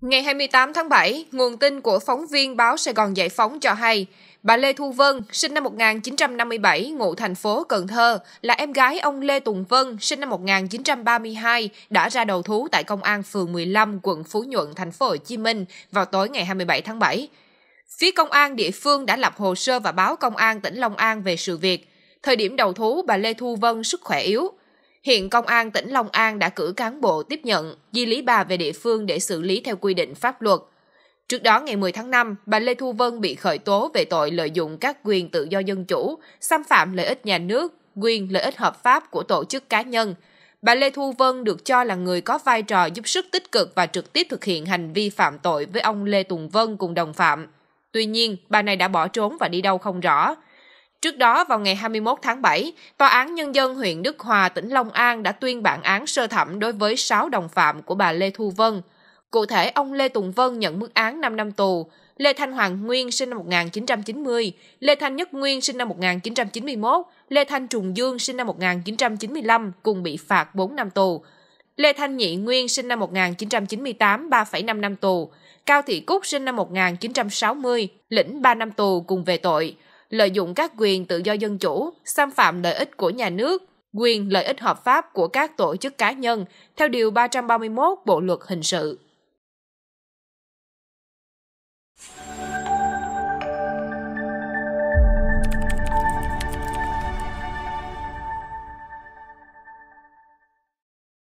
Ngày 28 tháng 7, nguồn tin của phóng viên Báo Sài Gòn Giải Phóng cho hay, bà Lê Thu Vân, sinh năm 1957, ngụ thành phố Cần Thơ, là em gái ông Lê Tùng Vân, sinh năm 1932, đã ra đầu thú tại Công an phường 15, quận Phú Nhuận, thành phố Hồ Chí Minh vào tối ngày 27 tháng 7. Phía công an địa phương đã lập hồ sơ và báo Công an tỉnh Long An về sự việc. Thời điểm đầu thú, bà Lê Thu Vân sức khỏe yếu. Hiện Công an tỉnh Long An đã cử cán bộ tiếp nhận, di lý bà về địa phương để xử lý theo quy định pháp luật. Trước đó, ngày 10 tháng 5, bà Lê Thu Vân bị khởi tố về tội lợi dụng các quyền tự do dân chủ, xâm phạm lợi ích nhà nước, quyền lợi ích hợp pháp của tổ chức cá nhân. Bà Lê Thu Vân được cho là người có vai trò giúp sức tích cực và trực tiếp thực hiện hành vi phạm tội với ông Lê Tùng Vân cùng đồng phạm. Tuy nhiên, bà này đã bỏ trốn và đi đâu không rõ. Trước đó, vào ngày 21 tháng 7, Tòa án Nhân dân huyện Đức Hòa, tỉnh Long An đã tuyên bản án sơ thẩm đối với 6 đồng phạm của bà Lê Thu Vân. Cụ thể, ông Lê Tùng Vân nhận mức án 5 năm tù, Lê Thanh Hoàng Nguyên sinh năm 1990, Lê Thanh Nhất Nguyên sinh năm 1991, Lê Thanh Trùng Dương sinh năm 1995 cùng bị phạt 4 năm tù. Lê Thanh Nhị Nguyên sinh năm 1998, 3,5 năm tù. Cao Thị Cúc sinh năm 1960, lĩnh 3 năm tù cùng về tội lợi dụng các quyền tự do dân chủ, xâm phạm lợi ích của nhà nước, quyền lợi ích hợp pháp của các tổ chức cá nhân, theo Điều 331 Bộ Luật Hình sự.